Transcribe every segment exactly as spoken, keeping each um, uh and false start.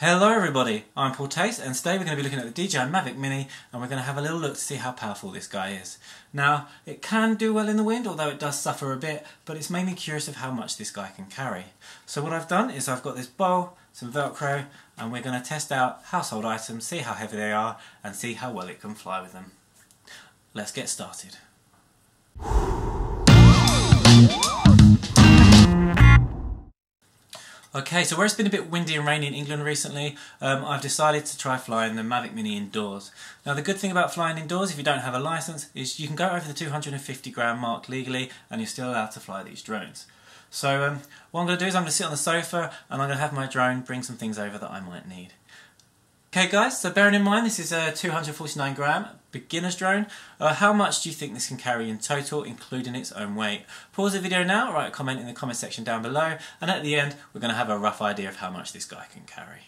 Hello everybody, I'm Paul Thys and today we're going to be looking at the D J I Mavic Mini and we're going to have a little look to see how powerful this guy is. Now, it can do well in the wind, although it does suffer a bit, but it's made me curious of how much this guy can carry. So what I've done is I've got this bowl, some Velcro, and we're going to test out household items, see how heavy they are, and see how well it can fly with them. Let's get started. Okay, so where it's been a bit windy and rainy in England recently, um, I've decided to try flying the Mavic Mini indoors. Now the good thing about flying indoors, if you don't have a licence, is you can go over the two hundred fifty gram mark legally and you're still allowed to fly these drones. So um, what I'm going to do is I'm going to sit on the sofa and I'm going to have my drone bring some things over that I might need. Okay guys, so bearing in mind this is a two hundred forty-nine gram beginner's drone, uh, how much do you think this can carry in total, including its own weight? Pause the video now, write a comment in the comment section down below, and at the end we're going to have a rough idea of how much this guy can carry.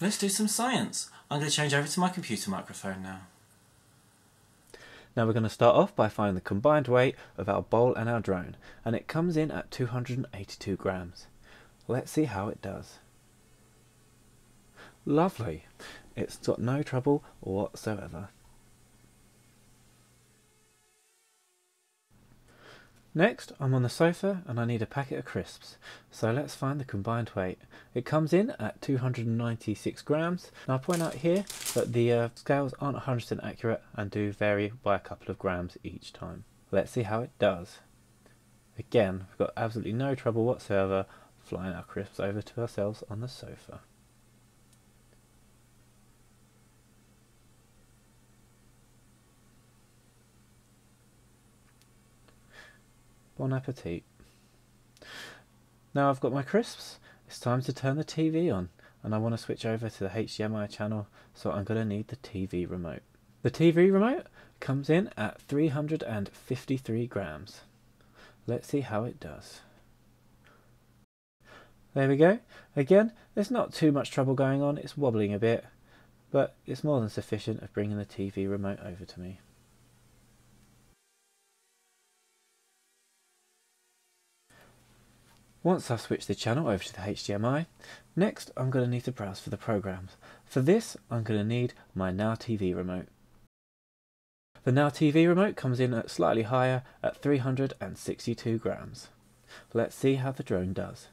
Let's do some science. I'm going to change over to my computer microphone now. Now we're going to start off by finding the combined weight of our bowl and our drone, and it comes in at two hundred eighty-two grams. Let's see how it does. Lovely. It's got no trouble whatsoever. Next, I'm on the sofa and I need a packet of crisps. So let's find the combined weight. It comes in at two hundred ninety-six grams. Now I point out here that the uh, scales aren't one hundred percent accurate and do vary by a couple of grams each time. Let's see how it does. Again, we've got absolutely no trouble whatsoever flying our crisps over to ourselves on the sofa. Bon appetit. Now I've got my crisps, it's time to turn the T V on, and I want to switch over to the H D M I channel, so I'm going to need the T V remote. The T V remote comes in at three hundred fifty-three grams. Let's see how it does. There we go. Again, there's not too much trouble going on, it's wobbling a bit, but it's more than sufficient of bringing the T V remote over to me. Once I've switched the channel over to the H D M I, next I'm going to need to browse for the programs. For this, I'm going to need my Now T V remote. The Now T V remote comes in at slightly higher at three hundred sixty-two grams. Let's see how the drone does.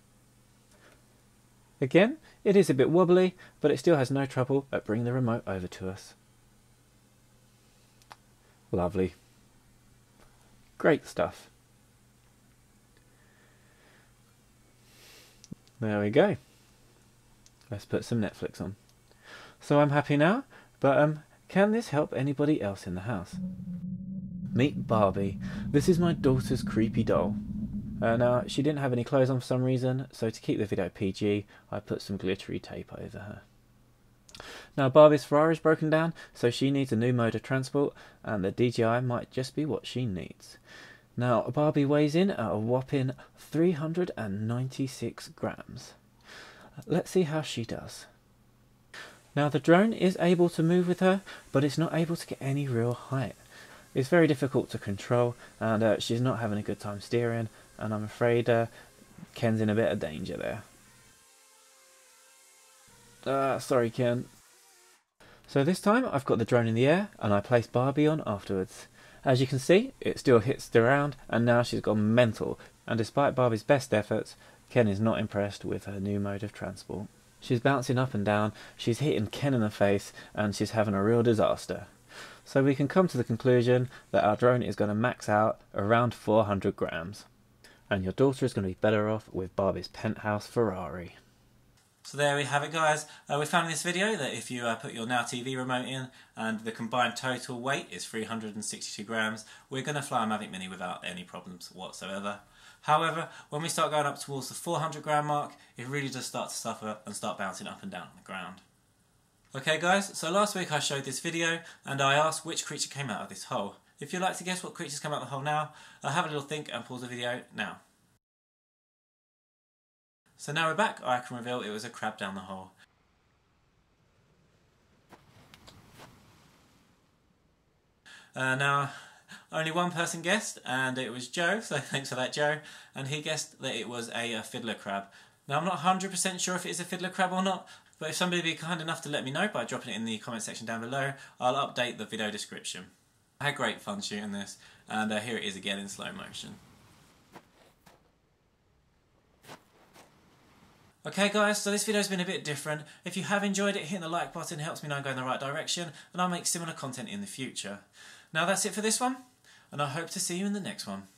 Again, it is a bit wobbly, but it still has no trouble at bringing the remote over to us. Lovely. Great stuff. There we go. Let's put some Netflix on. So I'm happy now, but um, can this help anybody else in the house? Meet Barbie. This is my daughter's creepy doll. Uh, now, she didn't have any clothes on for some reason, so to keep the video P G, I put some glittery tape over her. Now, Barbie's Ferrari is broken down, so she needs a new mode of transport, and the D J I might just be what she needs. Now, Barbie weighs in at a whopping three hundred ninety-six grams. Let's see how she does. Now, the drone is able to move with her, but it's not able to get any real height. It's very difficult to control, and uh, she's not having a good time steering, and I'm afraid uh, Ken's in a bit of danger there. Uh, sorry, Ken. So this time, I've got the drone in the air, and I place Barbie on afterwards. As you can see, it still hits the ground, and now she's gone mental, and despite Barbie's best efforts, Ken is not impressed with her new mode of transport. She's bouncing up and down, she's hitting Ken in the face, and she's having a real disaster. So we can come to the conclusion that our drone is going to max out around four hundred grams, and your daughter is going to be better off with Barbie's penthouse Ferrari. So there we have it guys, uh, we found in this video that if you uh, put your Now T V remote in and the combined total weight is three hundred sixty-two grams, we're going to fly a Mavic Mini without any problems whatsoever. However, when we start going up towards the four hundred gram mark, it really does start to suffer and start bouncing up and down on the ground. Okay guys, so last week I showed this video and I asked which creature came out of this hole. If you'd like to guess what creatures come out of the hole now, uh, have a little think and pause the video now. So now we're back, I can reveal it was a crab down the hole. Uh, now, only one person guessed, and it was Joe, so thanks for that, Joe. And he guessed that it was a, a fiddler crab. Now I'm not one hundred percent sure if it is a fiddler crab or not, But if somebody would be kind enough to let me know by dropping it in the comment section down below, I'll update the video description. I had great fun shooting this, and uh, here it is again in slow motion. Okay guys, so this video's been a bit different. If you have enjoyed it, hitting the like button helps me know I'm going in the right direction, and I'll make similar content in the future. Now that's it for this one, and I hope to see you in the next one.